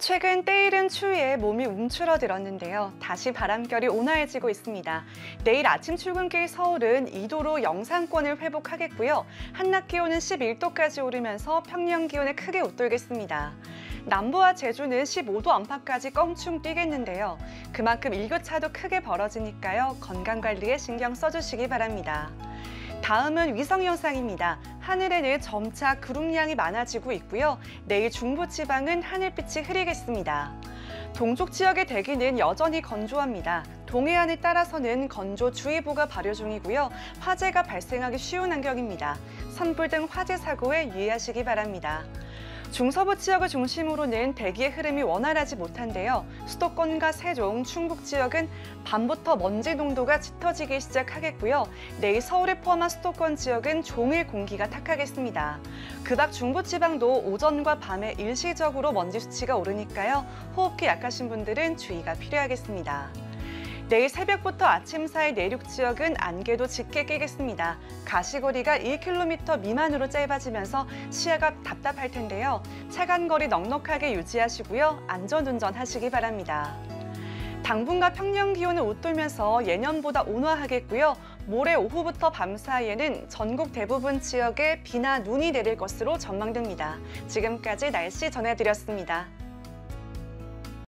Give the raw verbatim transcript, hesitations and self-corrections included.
최근 때이른 추위에 몸이 움츠러들었는데요. 다시 바람결이 온화해지고 있습니다. 내일 아침 출근길 서울은 이 도로 영상권을 회복하겠고요. 한낮 기온은 십일 도까지 오르면서 평년 기온에 크게 웃돌겠습니다. 남부와 제주는 십오 도 안팎까지 껑충 뛰겠는데요. 그만큼 일교차도 크게 벌어지니까요. 건강관리에 신경 써주시기 바랍니다. 다음은 위성 영상입니다. 하늘에는 점차 구름량이 많아지고 있고요. 내일 중부지방은 하늘빛이 흐리겠습니다. 동쪽 지역의 대기는 여전히 건조합니다. 동해안을 따라서는 건조주의보가 발효 중이고요. 화재가 발생하기 쉬운 환경입니다. 산불 등 화재 사고에 유의하시기 바랍니다. 중서부 지역을 중심으로는 대기의 흐름이 원활하지 못한데요. 수도권과 세종, 충북 지역은 밤부터 먼지 농도가 짙어지기 시작하겠고요. 내일 서울을 포함한 수도권 지역은 종일 공기가 탁하겠습니다. 그 밖 중부지방도 오전과 밤에 일시적으로 먼지 수치가 오르니까요. 호흡기 약하신 분들은 주의가 필요하겠습니다. 내일 새벽부터 아침 사이 내륙 지역은 안개도 짙게 끼겠습니다. 가시거리가 일 킬로미터 미만으로 짧아지면서 시야가 답답할 텐데요. 차간거리 넉넉하게 유지하시고요. 안전운전 하시기 바랍니다. 당분간 평년 기온을 웃돌면서 예년보다 온화하겠고요. 모레 오후부터 밤 사이에는 전국 대부분 지역에 비나 눈이 내릴 것으로 전망됩니다. 지금까지 날씨 전해드렸습니다.